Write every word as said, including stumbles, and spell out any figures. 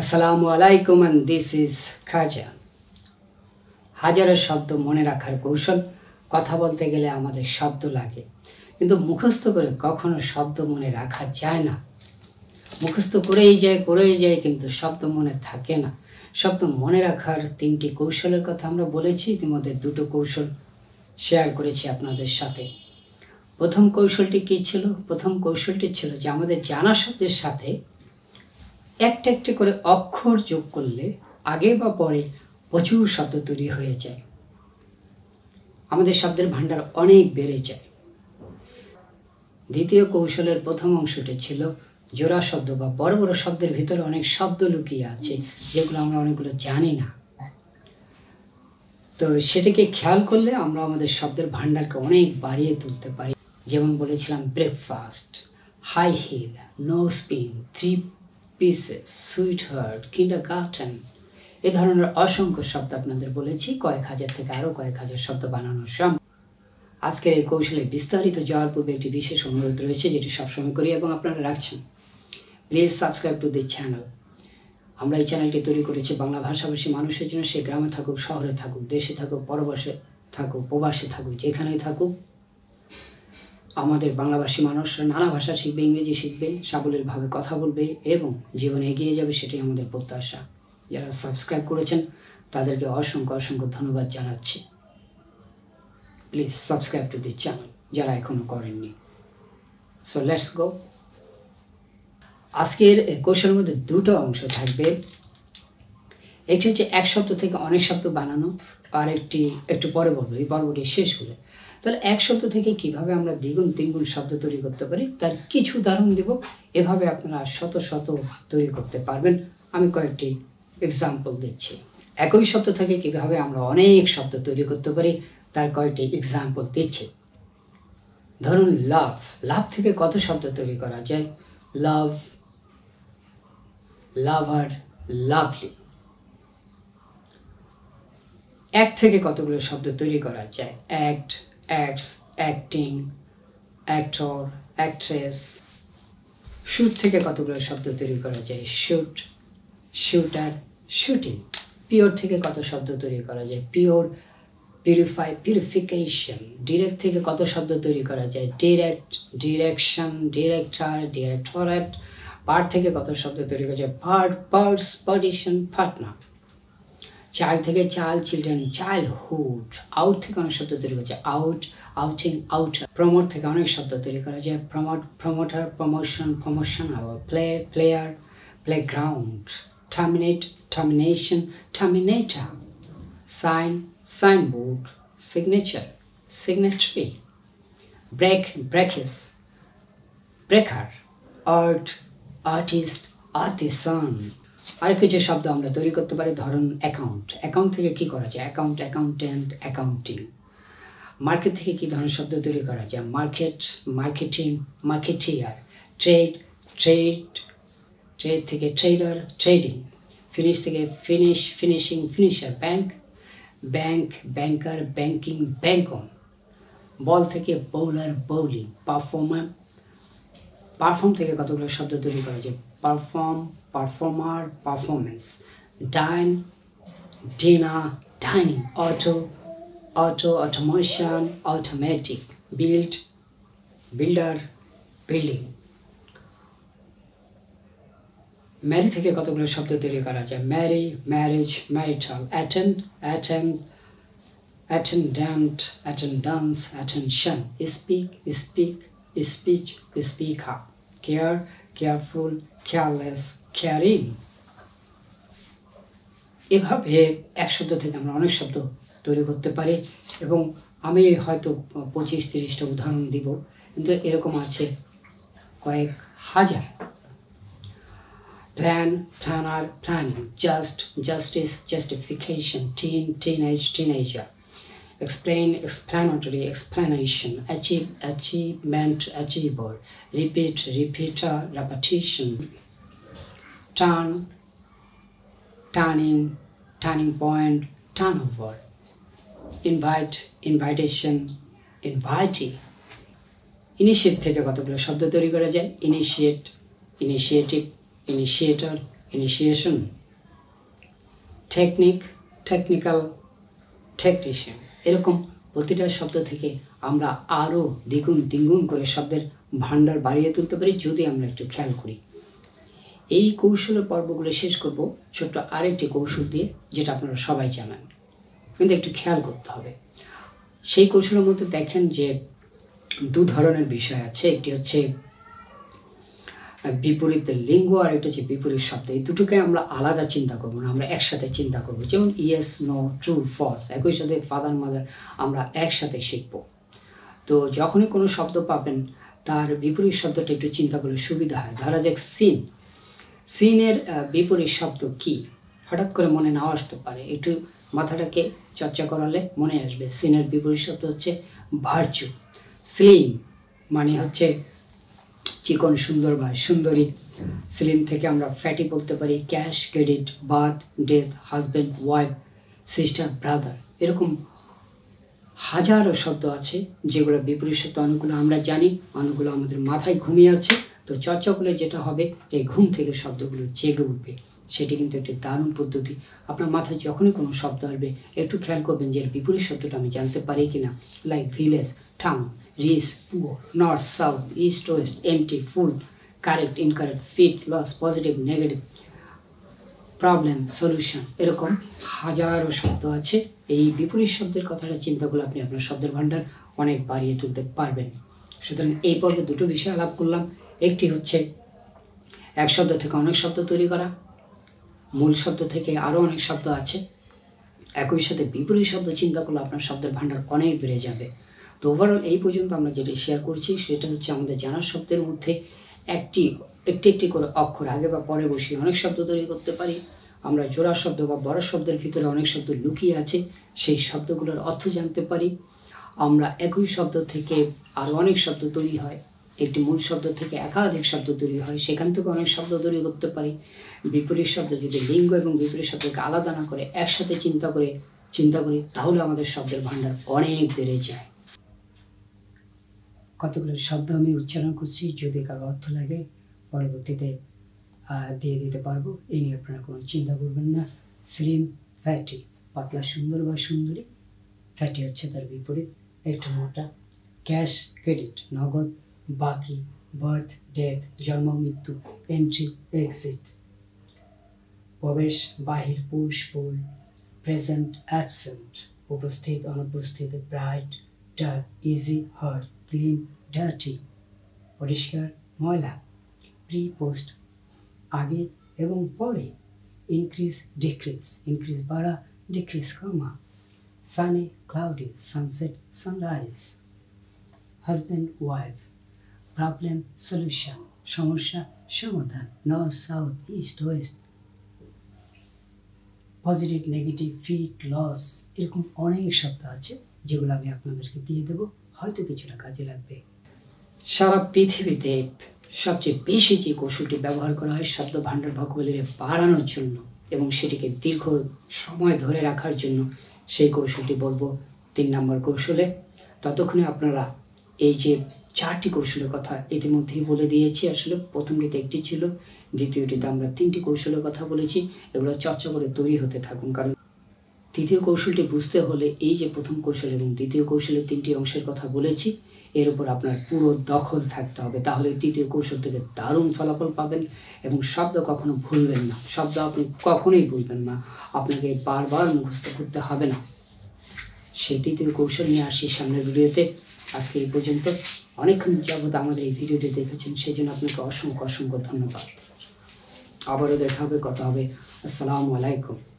আসসালামু আলাইকুম and this is খাজা। হাজারো শব্দ মনে রাখার কৌশল। কথা বলতে গেলে আমাদের শব্দ লাগে, কিন্তু মুখস্থ করে কখনো শব্দ মনে রাখা যায় না। মুখস্থ করেই যায় করেই যায় কিন্তু শব্দ মনে থাকে না। শব্দ মনে রাখার তিনটি কৌশলের কথা আমরা বলেছি, ইতিমধ্যে দুটো কৌশল শেয়ার করেছি আপনাদের সাথে। প্রথম কৌশলটি কী ছিল? প্রথম কৌশলটি ছিল যে আমাদের জানা শব্দের সাথে একটা একটা করে অক্ষর যোগ করলে আগে বা পরে প্রচুর শব্দ তৈরি হয়ে যায়, আমাদের শব্দের ভাণ্ডার অনেক বেড়ে যায়। দ্বিতীয় কৌশলের প্রথম অংশটি ছিল জোড়া শব্দ বা বড় বড় শব্দের ভিতরে অনেক শব্দ লুকিয়ে আছে, যেগুলো আমরা অনেকগুলো জানি না। তো সেটাকে খেয়াল করলে আমরা আমাদের শব্দের ভাণ্ডারকে অনেক বাড়িয়ে তুলতে পারি। যেমন বলেছিলাম breakfast, high heel, no spin, three pieces, sweet heart, kindergarten, এ ধরনের অসংখ্য শব্দ আপনাদের বলেছি। কয়েক হাজার থেকে আরও কয়েক হাজার শব্দ বানানোর সম্ভব। আজকের এই কৌশলে বিস্তারিত যাওয়ার পূর্বে একটি বিশেষ অনুরোধ রয়েছে, যেটি সবসময় করি এবং আপনারা রাখছেন। Please subscribe to the channel. আমরা এই চ্যানেলটি তৈরি করেছি বাংলা ভাষাভাষী মানুষের জন্য। সে গ্রামে থাকুক, শহরে থাকুক, দেশে থাকুক, পরবাসে থাকুক, প্রবাসে থাকুক, যেখানেই থাকুক, আমাদের বাংলাভাষী মানুষরা নানা ভাষা শিখবে, ইংরেজি শিখবে, সাবলীলভাবে কথা বলবে এবং জীবনে এগিয়ে যাবে, সেটাই আমাদের প্রত্যাশা। যারা সাবস্ক্রাইব করেছেন তাদেরকে অসংখ্য অসংখ্য ধন্যবাদ জানাচ্ছি। Please subscribe to the channel যারা এখনও করেননি। So let's go. আজকের কৌশলের মধ্যে দুটো অংশ থাকবে। একটি হচ্ছে এক শব্দ থেকে অনেক শব্দ বানানো, আর একটি একটু পরে বলবো, এই পর্বটি শেষ হলে। তাহলে এক শব্দ থেকে কিভাবে আমরা দ্বিগুণ তিনগুণ শব্দ তৈরি করতে পারি তার কিছু উদাহরণ দেব। এভাবে আপনারা শত শত তৈরি করতে পারবেন। আমি কয়েকটি এক্সাম্পল দিচ্ছি। একই শব্দ থেকে কিভাবে আমরা অনেক শব্দ তৈরি করতে পারি তার কয়েকটি এক্সাম্পল দিচ্ছি। ধরুন লাভ। লাভ থেকে কত শব্দ তৈরি করা যায়? Love, lover, lovely. এক থেকে কতগুলো শব্দ তৈরি করা যায়? Act, acts, acting, actor, actress. Shoot থেকে কতগুলো শব্দ তৈরি করা যায়? Shoot, shooter, shooting. পিওর থেকে কত শব্দ তৈরি করা যায়? Pure, purify, purification. ডিরেক্ট থেকে কত শব্দ তৈরি করা যায়? Direct, direction, director, directorate. Part থেকে কত শব্দ তৈরি করা যায়? Part, parts, partition, partner. Child থেকে চাইল্ড, চিলড্রেন, চাইল্ডহুড। আউট থেকে অনেক শব্দ তৈরি করা যায়, আউট, আউটিং, আউটার। প্রমোট থেকে অনেক শব্দ তৈরি করা যায়, promote, promoter, promotion, promotion. Play, player, playground. Terminate, termination, terminator. Sign, signboard, signature, signatory. Break, breaks, breaker. Art, artist, artisan. আর কিছু শব্দ আমরা তৈরি করতে পারি। ধরুন অ্যাকাউন্ট। অ্যাকাউন্ট থেকে কী করা যায়? Account, accountant, accounting. মার্কেট থেকে কী ধরনের শব্দ তৈরি করা যায়? Market, marketing, marketeer. Trade, trade, trade থেকে ট্রেডার, ট্রেডিং। ফিনিশ থেকে finish, finishing, finisher. Bank, bank, banker, banking, ব্যাংকন। Ball থেকে বোলার, বোলিং। পারফর্মার, পারফর্ম থেকে কতগুলো শব্দ তৈরি করা যায়? Perform, performer, performance. Dine, diner, dining. Auto, auto, automation, automatic. Build, builder, building. Marry থেকে কতগুলো শব্দ তৈরি করা যায়? Marry, marriage, marital. Attend, attend, attendant, attendance, attention. Speak, speak, speech, speaker. Care, careful, careless, caring. এভাবে এক শব্দ থেকে আমরা অনেক শব্দ তৈরি করতে পারি এবং আমি হয়তো পঁচিশ তিরিশটা উদাহরণ দিব, কিন্তু এরকম আছে কয়েক হাজার। Plan, planner, planning. Just, justice, justification. Teen, teenage, teenager. Explain, explanatory, explanation. Achieve, achievement, achiever. Repeat, repeater, repetition. Turn, turning, turning point, turnover. Invite, invitation, invitee. Initiate থেকে কতগুলো শব্দ তৈরি করা যায়? Initiate, initiative, initiator, initiation, technique, technical, technician এরকম প্রতিটা শব্দ থেকে আমরা আরো দ্বিগুণ তিনগুণ করে শব্দের ভান্ডার বাড়িয়ে তুলতে পারি যদি আমরা একটু খেয়াল করি। এই কৌশলের পর্বগুলো শেষ করব ছোট আরেকটি কৌশল দিয়ে যেটা আপনারা সবাই জানেন, কিন্তু একটু খেয়াল করতে হবে। সেই কৌশলের মধ্যে দেখেন যে দু ধরনের বিষয় আছে, একটি হচ্ছে বিপরীত লিঙ্গ আর একটা হচ্ছে বিপরীত শব্দ। এই দুটোকে আমরা আলাদা চিন্তা করব না, আমরা একসাথে চিন্তা করব। যেমন ইয়েস, নো, ট্রু, ফলস একই সাথে ফাদার মাদার আমরা একসাথে শিখব। তো যখনই কোনো শব্দ পাবেন তার বিপরীত শব্দটা একটু চিন্তা করলে সুবিধা হয়। ধরা যাক সিন, সিনের বিপরীত শব্দ কি হঠাৎ করে মনে নাও আসতে পারে, একটু মাথাটাকে চর্চা করালে মনে আসবে। সিনের বিপরীত শব্দ হচ্ছে ভার্চু। স্লিম মানে হচ্ছে চিকন সুন্দর বা সুন্দরী। স্লিম থেকে আমরা ফ্যাটি বলতে পারি। Cash, credit, birth, death, husband, wife, sister, brother এরকম হাজারো শব্দ আছে যেগুলো বিপরীত শব্দ। অনেকগুলো আমরা জানি, অনেকগুলো আমাদের মাথায় ঘুমিয়ে আছে। তো চর্চা করলে যেটা হবে, এই ঘুম থেকে শব্দগুলো জেগে উঠবে। সেটি কিন্তু একটি দারুণ পদ্ধতি। আপনার মাথায় যখনই কোনো শব্দ আসবে একটু খেয়াল করবেন যে এর বিপরীত শব্দটা আমি জানতে পারি কিনা। Like village, town, rich, poor, north, south, east, west, empty, full, correct, incorrect, fit, loss, positive, negative, problem, solution এরকম হাজারো শব্দ আছে। এই বিপরীত শব্দের কথাটা চিন্তা করলে আপনি আপনার শব্দের ভান্ডার অনেক বাড়িয়ে তুলতে পারবেন। সুতরাং এই পর্বে দুটো বিষয় আলাপ করলাম। একটি হচ্ছে এক শব্দ থেকে অনেক শব্দ তৈরি করা, মূল শব্দ থেকে আরও অনেক শব্দ আছে, একই সাথে বিপরীত শব্দ চিন্তা করলে আপনার শব্দের ভান্ডার অনেক বেড়ে যাবে। তো ওভারঅল এই পর্যন্ত আমরা যেটি শেয়ার করছি সেটা হচ্ছে আমাদের জানা শব্দের মধ্যে একটি একটি একটি করে অক্ষর আগে বা পরে বসিয়ে অনেক শব্দ তৈরি করতে পারি। আমরা জোড়া শব্দ বা বড় শব্দের ভিতরে অনেক শব্দ লুকিয়ে আছে, সেই শব্দগুলোর অর্থ জানতে পারি। আমরা একই শব্দ থেকে আরও অনেক শব্দ তৈরি হয়, একটি মূল শব্দ থেকে একাধিক শব্দ তৈরি হয়, সেখান থেকে অনেক শব্দ তৈরি করতে পারি। বিপরীত শব্দ যদি লিঙ্গ এবং বিপরীত শব্দকে আলাদা না করে একসাথে চিন্তা করে চিন্তা করি তাহলে আমাদের শব্দের ভান্ডার অনেক বেড়ে যায়। কতগুলো শব্দ আমি উচ্চারণ করছি, যদি কারো অর্থ লাগে পরবর্তীতে দিয়ে দিতে পারবো, এই নিয়ে আপনারা কোনো চিন্তা করবেন না। স্লিম, ফ্যাটি, পাতলা সুন্দর বা সুন্দরী, ফ্যাটি হচ্ছে তার বিপরীত একটু মোটা। ক্যাশ, ক্রেডিট, নগদ, বাকি, বার্থ, ডেথ জন্ম মৃত্যু, এন্ট্রি, এক্সিট, প্রবেশ, বাহির, পুশ, পুল, প্রেজেন্ট, অ্যাবসেন্ট, উপস্থিত, অনুপস্থিত, bright, dark, easy, hard, clean, dirty পরিষ্কার, ময়লা, প্রি, পোস্ট আগে এবং পরে, ইনক্রিজ, ডিক্রিজ, ইনক্রিজ বাড়া, ডিক্রিজ কমা, sunny, cloudy, sunset, sunrise, husband, wife, problem, solution সমস্যা, সমাধান, north, south, east, west, positive, negative, fit, loss এরকম অনেক শব্দ আছে যেগুলো আমি আপনাদেরকে দিয়ে দেবো, হয়তো কিছুটা কাজে লাগবে। সারা পৃথিবীতে সবচেয়ে বেশি যে কৌশলটি ব্যবহার করা হয় শব্দ ভাণ্ডার ভোকাবুলারি বাড়ানোর জন্য এবং সেটিকে দীর্ঘ সময় ধরে রাখার জন্য, সেই কৌশলটি বলবো তিন নম্বর কৌশলে। ততক্ষণে আপনারা এই যে চারটি কৌশলের কথা ইতিমধ্যেই বলে দিয়েছি, আসলে প্রথমটিতে একটি ছিল, দ্বিতীয়টিতে আমরা তিনটি কৌশলের কথা বলেছি, এগুলো চর্চা করে তৈরি হতে থাকুন। কারণ তৃতীয় কৌশলটি বুঝতে হলে এই যে প্রথম কৌশল এবং দ্বিতীয় কৌশলের তিনটি অংশের কথা বলেছি এর উপর আপনার পুরো দখল থাকতে হবে, তাহলে তৃতীয় কৌশল থেকে দারুণ ফলাফল পাবেন। এবং শব্দ কখনো ভুলবেন না, শব্দ আপনি কখনোই ভুলবেন না, আপনাকে বারবার মুখস্থ করতে হবে না। সেই তৃতীয় কৌশল নিয়ে আসি সামনের ভিডিওতে। আজকে এই পর্যন্ত, অনেকক্ষণ যাবত আমাদের এই ভিডিওটি দেখেছেন, সেই জন্য আপনাকে অসংখ্য অসংখ্য ধন্যবাদ। আবারও দেখা হবে, কথা হবে। আসসালামু আলাইকুম।